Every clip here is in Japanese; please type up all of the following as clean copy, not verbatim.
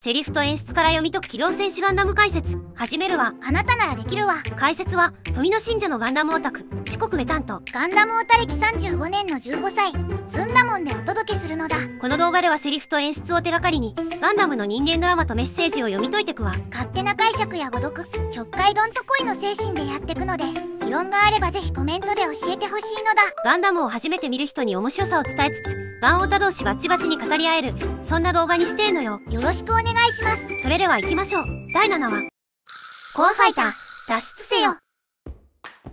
セリフと演出から読み解く機動戦士ガンダム解説始めるわ。あなたならできるわ。解説は富野信者のガンダムオタク四国メタンとガンダムオタ歴35年の15歳ずんだもんでお届けするのだ。この動画ではセリフと演出を手がかりにガンダムの人間ドラマとメッセージを読み解いてくわ。勝手な解釈や誤読、曲解論と恋の精神でやってくので、異論があればぜひコメントで教えてほしいのだ。ガンダムを初めて見る人に面白さを伝えつつガンオタ同士バチバチに語り合える、そんな動画にしてーのよ。よろしくお願いします。それでは行きましょう。第7話。コアファイター、脱出せよ。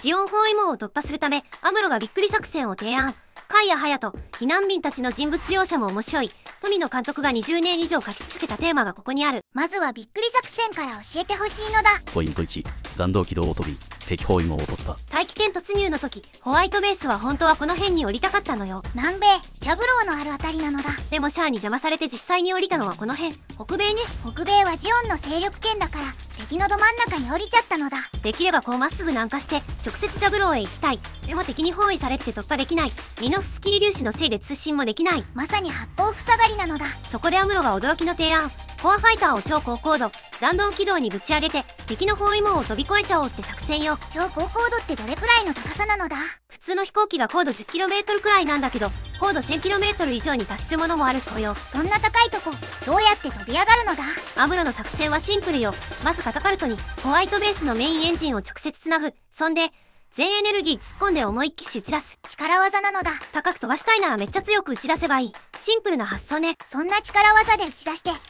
ジオン包囲網を突破するため、アムロがびっくり作戦を提案。カイやハヤト、避難民たちの人物描写も面白い。富野監督が20年以上書き続けたテーマがここにある。まずはびっくり作戦から教えてほしいのだ。ポイント1、弾道軌道を飛び、敵包囲網を突破。大気圏突入の時、ホワイトベースは本当はこの辺に降りたかったのよ。南米、キャブローのあるあたりなのだ。でもシャアに邪魔されて実際に降りたのはこの辺、北米ね。北米はジオンの勢力圏だから、敵のど真ん中に降りちゃったのだ。できればこうまっすぐ南下して、直接ジャブローへ行きたい。でも敵に包囲されて突破できない。ミノフスキー粒子のせいで通信もできない。まさに八方塞がりなのだ。そこでアムロが驚きの提案。コアファイターを超高高度、弾道軌道にぶち上げて、敵の包囲網を飛び越えちゃおうって作戦よ。超高高度ってどれくらいの高さなのだ？普通の飛行機が高度 10km くらいなんだけど、高度 1000km 以上に達するものもあるそうよ。そんな高いとこ、どうやって飛び上がるのだ？アムロの作戦はシンプルよ。まずカタパルトに、ホワイトベースのメインエンジンを直接つなぐ。そんで、全エネルギー突っ込んで思いっきし打ち出す。力技なのだ。高く飛ばしたいならめっちゃ強く打ち出せばいい。シンプルな発想ね。そんな力技で打ち出して、パイロ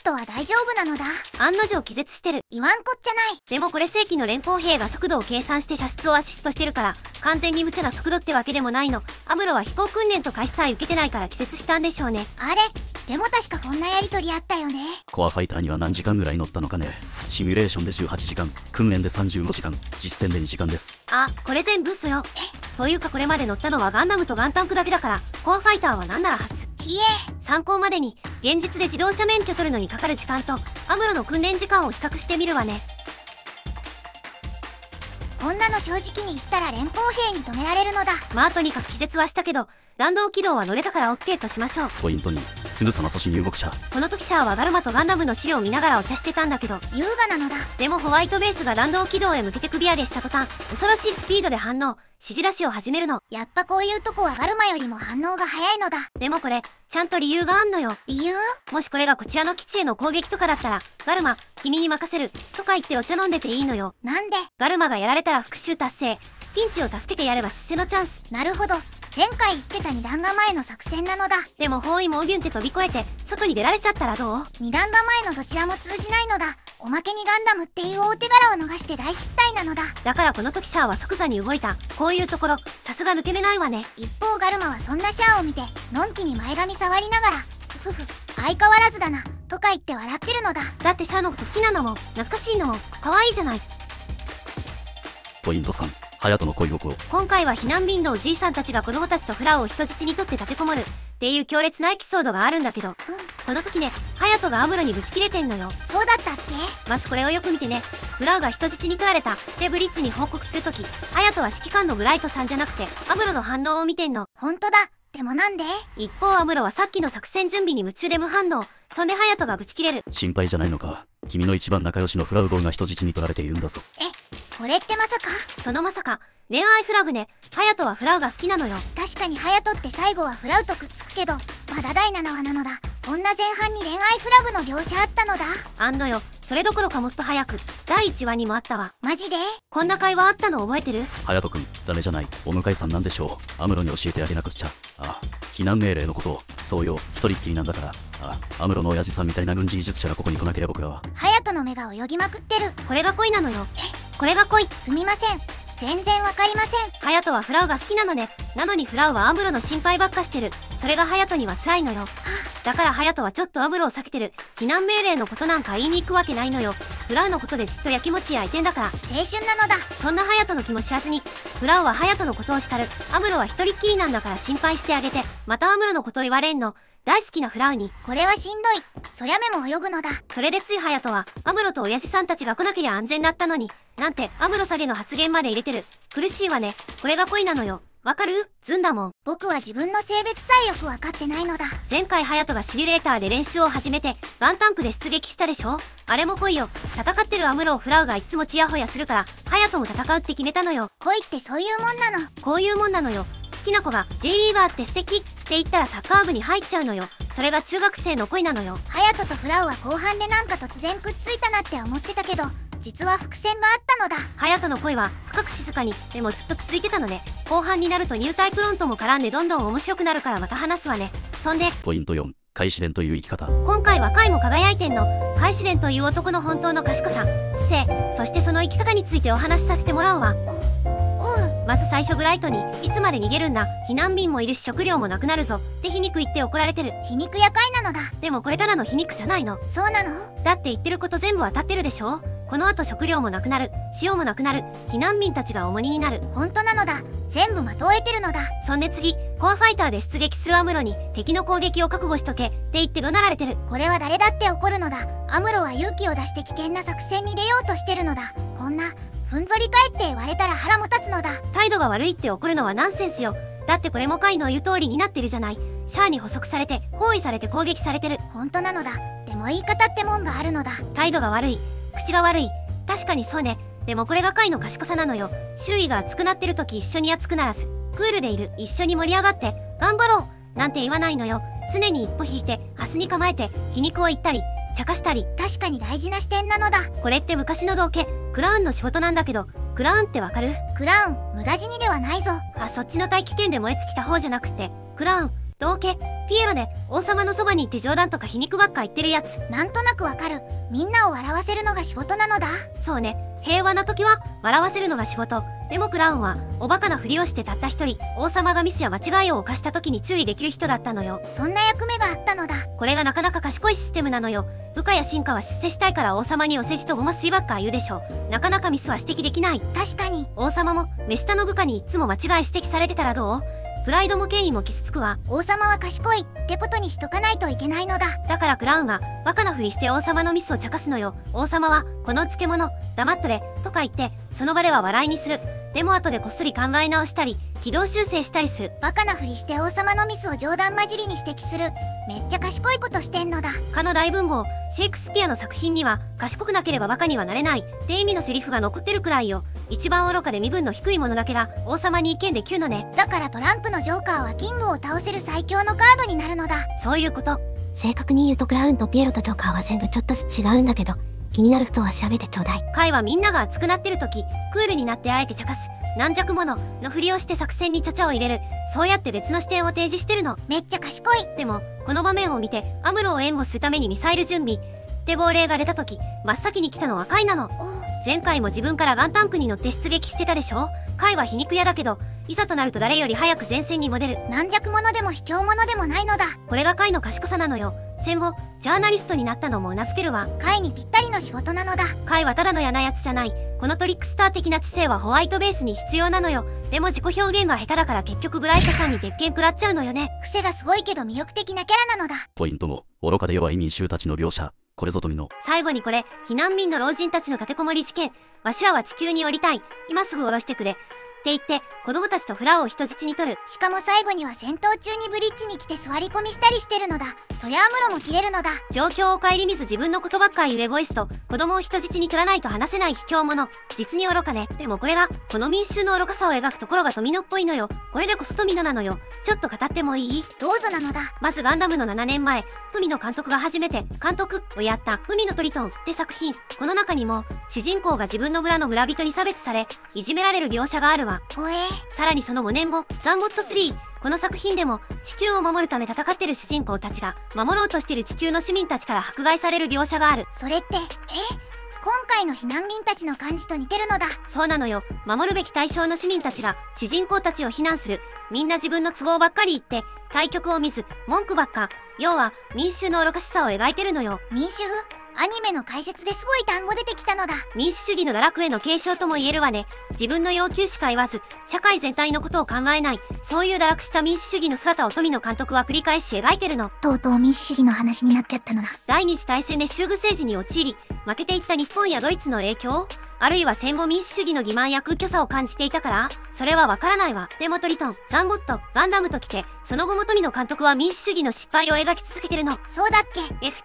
ットは大丈夫なのだ。案の定気絶してる。言わんこっちゃない。でもこれ正規の連邦兵が速度を計算して射出をアシストしてるから、完全に無茶な速度ってわけでもないの。アムロは飛行訓練とか一切受けてないから気絶したんでしょうね。あれでも確かこんなやりとりあったよね。コアファイターには何時間ぐらい乗ったのかね。シミュレーションで18時間、訓練で35時間、実践で2時間です。あ、これ全部嘘よ。というかこれまで乗ったのはガンダムとガンタンクだけだから、コアファイターはなんなら初。参考までに現実で自動車免許取るのにかかる時間とアムロの訓練時間を比較してみるわね。こんなの正直に言ったら連邦兵に止められるのだ。まあとにかく気絶はしたけど、弾道軌道は乗れたから OK としましょう。ポイント2、すぐさま阻止入国者。この時シャアはガルマとガンダムの資料を見ながらお茶してたんだけど、優雅なのだ。でもホワイトベースが弾道軌道へ向けて首上げした途端、恐ろしいスピードで反応、指示出しを始めるの。やっぱこういうとこはガルマよりも反応が早いのだ。でもこれ、ちゃんと理由があんのよ。理由？もしこれがこちらの基地への攻撃とかだったら、ガルマ、君に任せる、とか言ってお茶飲んでていいのよ。なんで？ガルマがやられたら復讐達成。ピンチを助けてやれば出世のチャンス。なるほど。前回言ってた2段構えの作戦なのだ。でも包囲網ビュンって飛び越えて、外に出られちゃったらどう？2段構えのどちらも通じないのだ。おまけにガンダムっていう大手柄を逃して大失態なのだ。だからこの時シャアは即座に動いた。こういうところ、さすが抜け目ないわね。一方ガルマはそんなシャアを見て、のんきに前髪触りながら、ふふ、相変わらずだな、とか言って笑ってるのだ。だってシャアのこと好きなのも、懐かしいのも、可愛いじゃない。ポイント3、ハヤトの恋心。今回は避難民のおじいさんたちが子供たちとフラを人質にとって立てこもるっていう強烈なエピソードがあるんだけど、この時ね、ハヤトがアムロにぶち切れてんのよ。そうだったっけ？まずこれをよく見てね。フラウが人質に取られたでブリッジに報告する時、ハヤトは指揮官のブライトさんじゃなくてアムロの反応を見てんの。ほんとだ。でもなんで？一方アムロはさっきの作戦準備に夢中で無反応。そんでハヤトがぶち切れる。心配じゃないのか。君の一番仲良しのフラウゴーが人質に取られているんだぞ。これってまさか？そのまさか、恋愛フラグね。ハヤトはフラウが好きなのよ。確かにハヤトって最後はフラウとくっつくけど、まだ第7話なのだ。こんな前半に恋愛フラグの描写あったのだ。あんのよ。それどころかもっと早く、第1話にもあったわ。マジで？こんな会話あったの覚えてる？ハヤト君、誰じゃない、お向かいさんなんでしょう。アムロに教えてあげなくちゃ。ああ、避難命令のことを。そうよ、一人っきりなんだから。ああ、アムロの親父さんみたいな軍事技術者がここに来なければ僕らは。ハヤトの目が泳ぎまくってる。これが恋なのよ。これが恋。すみません。全然わかりません。ハヤトはフラウが好きなのね。なのにフラウはアムロの心配ばっかしてる。それがハヤトには辛いのよ。だからハヤトはちょっとアムロを避けてる。避難命令のことなんか言いに行くわけないのよ。フラウのことでずっとやきもち焼いてんだから。青春なのだ。そんなハヤトの気も知らずに、フラウはハヤトのことを叱る。アムロは一人っきりなんだから心配してあげて。またアムロのことを言われんの。大好きなフラウに。これはしんどい。そりゃ目も泳ぐのだ。それでついハヤトはアムロと親父さんたちが来なけりゃ安全だったのに、なんてアムロ下げの発言まで入れてる。苦しいわね。これが恋なのよ。わかる？ずんだもん。僕は自分の性別さえよく分かってないのだ。前回ハヤトがシミュレーターで練習を始めてガンタンクで出撃したでしょ。あれも来いよ。戦ってるアムロをフラウがいつもチヤホヤするからハヤトも戦うって決めたのよ。恋ってそういうもんなの。こういうもんなのよ。好きな子が J リーガーって素敵って言ったらサッカー部に入っちゃうのよ。それが中学生の恋なのよ。ハヤトとフラウは後半でなんか突然くっついたなって思ってたけど、実は伏線があったのだ。ハヤトの恋は深く静かに、でもずっと続いてたのね。後半になるとニュータイプ論とも絡んでどんどん面白くなるからまた話すわね。そんでポイント4、開始伝という生き方。今回は開も輝いてんの開始伝という男の本当の賢さ、知性、そしてその生き方についてお話しさせてもらうわ。まず最初ブライトに「いつまで逃げるんだ、避難民もいるし食料もなくなるぞ」って皮肉言って怒られてる。皮肉やかいなのだ。でもこれただの皮肉じゃないの。そうなの？だって言ってること全部当たってるでしょ。このあと食料もなくなる、塩もなくなる、避難民たちが重荷になる。本当なのだ。全部まとえてるのだ。そんで次、コアファイターで出撃するアムロに敵の攻撃を覚悟しとけって言って怒鳴られてる。これは誰だって怒るのだ。アムロは勇気を出して危険な作戦に出ようとしてるのだ。こんなふんぞり返って言われたら腹も立つのだ。態度が悪いって怒るのはナンセンスよ。だってこれもカイの言う通りになってるじゃない。シャアに捕捉されて包囲されて攻撃されてる。本当なのだ。でも言い方ってもんがあるのだ。態度が悪い、口が悪い、確かにそうね。でもこれがカイの賢さなのよ。周囲が熱くなってる時一緒に熱くならず、クールでいる、一緒に盛り上がって頑張ろうなんて言わないのよ。常に一歩引いてハスに構えて皮肉を言ったり茶化したり。確かに大事な視点なのだ。これって昔の道化クラウンの仕事なんだけど、クラウンってわかる？クラウン、無駄死にではないぞ。あ、そっちの大気圏で燃え尽きた方じゃなくてクラウン、道化、ピエロね。王様のそばにいて冗談とか皮肉ばっか言ってるやつ。なんとなくわかる。みんなを笑わせるのが仕事なのだ。そうね。平和な時は笑わせるのが仕事。でもクラウンはおバカなふりをしてたった一人、王様がミスや間違いを犯した時に注意できる人だったのよ。そんな役目があったのだ。これがなかなか賢いシステムなのよ。部下や臣下は出世したいから王様にお世辞とごますりばっか言うでしょ。なかなかミスは指摘できない。確かに。王様も目下の部下にいつも間違い指摘されてたらどう？プライドも権威も傷つくわ。王様は賢いってことにしとかないといけないのだ。だからクラウンはバカなふりして王様のミスを茶化すのよ。王様はこの漬物黙っとれとか言ってその場では笑いにする。でも後でこっそり考え直したり軌道修正したりする。バカなふりして王様のミスを冗談交じりに指摘する。めっちゃ賢いことしてんのだ。かの大文豪シェイクスピアの作品には賢くなければバカにはなれないって意味のセリフが残ってるくらいよ。一番愚かで身分の低い者だけが王様に意見できるのね。だからトランプのジョーカーはキングを倒せる最強のカードになるのだ。そういうこと。正確に言うとクラウンとピエロとジョーカーは全部ちょっと違うんだけど、気になる人は調べてちょうだい。会はみんなが熱くなってる時クールになってあえて茶化す、軟弱者のふりをして作戦に茶々を入れる。そうやって別の視点を提示してるの。めっちゃ賢い。でもこの場面を見てアムロを援護するためにミサイル準備って亡霊が出た時真っ先に来たのはカイなの。前回も自分からガンタンクに乗って出撃してたでしょ。カイは皮肉屋だけどいざとなると誰より早く前線に戻る。軟弱者でも卑怯者でもないのだ。これがカイの賢さなのよ。戦後ジャーナリストになったのもうなずけるわ。カイにぴったりの仕事なのだ。カイはただの嫌なやつじゃない。このトリックスター的な知性はホワイトベースに必要なのよ。でも自己表現が下手だから結局ブライトさんに鉄拳食らっちゃうのよね。癖がすごいけど魅力的なキャラなのだ。ポイントも愚かで弱い民衆たちの描写、これぞ富の。最後にこれ、避難民の老人たちの立てこもり事件。わしらは地球に降りたい。今すぐ降ろしてくれ。って言って、子供たちとフラウを人質に取る。しかも最後には戦闘中にブリッジに来て座り込みしたりしてるのだ。そりゃアムロも切れるのだ。状況を顧みず自分のことばっかり言うエゴイスト。子供を人質に取らないと話せない卑怯者。実に愚かね。でもこれが、この民衆の愚かさを描くところが富野っぽいのよ。これでこそ富野なのよ。ちょっと語ってもいい？どうぞなのだ。まずガンダムの7年前、富野監督が初めて監督をやった海のトリトンって作品。この中にも、主人公が自分の村の村人に差別され、いじめられる描写があるわ。さらにその5年後「ザンゴット3」この作品でも地球を守るため戦ってる主人公たちが守ろうとしてる地球の市民たちから迫害される描写がある。それって今回の避難民たちの感じと似てるのだ。そうなのよ。守るべき対象の市民たちが主人公たちを非難する。みんな自分の都合ばっかり言って対局を見ず文句ばっか。要は民衆の愚かしさを描いてるのよ。民衆？アニメの解説ですごい単語出てきたのだ。民主主義の堕落への継承とも言えるわね。自分の要求しか言わず、社会全体のことを考えない。そういう堕落した民主主義の姿を富野監督は繰り返し描いてるの。とうとう民主主義の話になってったのだ。第二次大戦で州具政治に陥り、負けていった日本やドイツの影響あるいは戦後民主主義の欺瞞や屈虚さを感じていたから、それはわからないわ。でもトリトン、ザンゴット、ガンダムときて、その後も富野監督は民主主義の失敗を描き続けてるの。そうだっけ？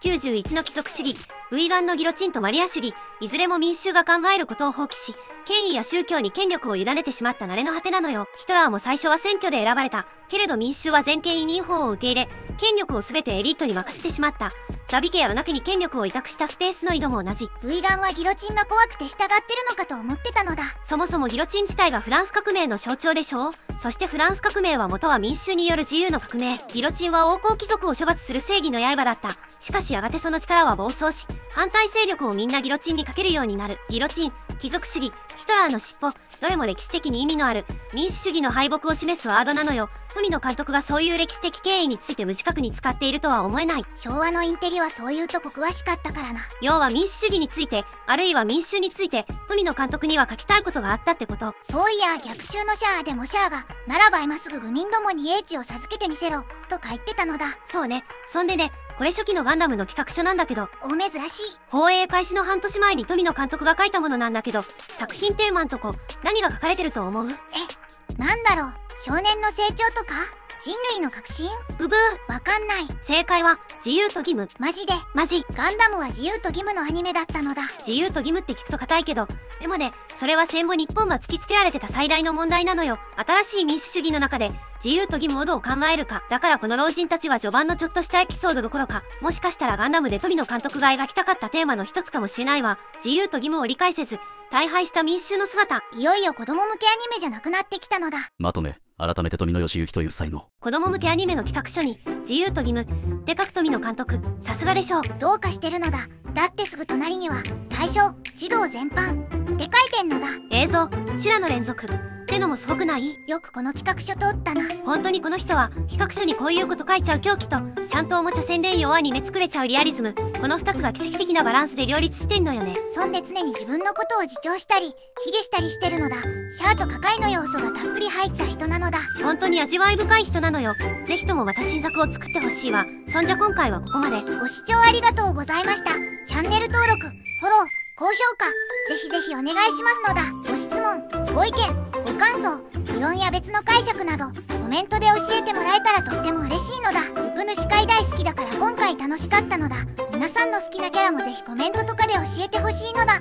F91 の規則主義、ウィーガンのギロチンとマリア主義、いずれも民衆が考えることを放棄し、権威や宗教に権力を委ねてしまった慣れの果てなのよ。ヒトラーも最初は選挙で選ばれた。けれど民衆は全権委任法を受け入れ、権力を全てエリートに任せてしまった。ザビ家やナケに権力を委託したスペースの井戸も同じ。ウィガンはギロチンが怖くて従ってるのかと思ってたのだ。そもそもギロチン自体がフランス革命の象徴でしょう。そしてフランス革命は元は民衆による自由の革命。ギロチンは王侯貴族を処罰する正義の刃だった。しかしやがてその力は暴走し、反対勢力をみんなギロチンにかけるようになる。ギロチン、貴族主義、ヒトラーの尻尾、どれも歴史的に意味のある民主主義の敗北を示すワードなのよ。富野監督がそういう歴史的権威について無自覚に使っているとは思えない。昭和のインテリはそういうとこ詳しかったからな。要は民主主義について、あるいは民衆について、富野監督には書きたいことがあったってこと。そういや逆襲のシャアでもシャアが「ならば今すぐ愚民どもに英知を授けてみせろ」とか言ってたのだ。そうね。そんでね、これ初期のガンダムの企画書なんだけど、お珍しい。放映開始の半年前に富野監督が書いたものなんだけど、作品テーマんとこ何が書かれてると思う？なんだろう。少年の成長とか人類の革新？ブブー、わかんない。正解は、自由と義務。マジで？マジ。ガンダムは自由と義務のアニメだったのだ。自由と義務って聞くと硬いけど、でもね、それは戦後日本が突きつけられてた最大の問題なのよ。新しい民主主義の中で、自由と義務をどう考えるか。だからこの老人たちは序盤のちょっとしたエピソードどころか、もしかしたらガンダムで富野監督が描きたかったテーマの一つかもしれないわ。自由と義務を理解せず、大敗した民衆の姿。いよいよ子供向けアニメじゃなくなってきたのだ。まとめ。改めて富野義行という才能。子供向けアニメの企画書に「自由と義務」って書く富野監督、さすがでしょう。どうかしてるのだ。だってすぐ隣には「対象児童全般」って書いてんのだ。映像修羅の連続ってのもすごくない？よくこの企画書通ったな。本当にこの人は企画書にこういうこと書いちゃう狂気と、ちゃんとおもちゃ洗練用アニメ作れちゃうリアリズム、この2つが奇跡的なバランスで両立してんのよね。そんで常に自分のことを自重したり卑下したりしてるのだ。シャアとカカイの要素がたっぷり入った人なのだ。本当に味わい深い人なのよ。ぜひともまた新作を作ってほしいわ。そんじゃ今回はここまで。ご視聴ありがとうございました。チャンネル登録、フォロー、高評価ぜひぜひお願いしますのだ。ご質問、ご意見、ご感想、異論や別の解釈などコメントで教えてもらえたらとっても嬉しいのだ。うぷ主会大好きだから今回楽しかったのだ。皆さんの好きなキャラもぜひコメントとかで教えてほしいのだ。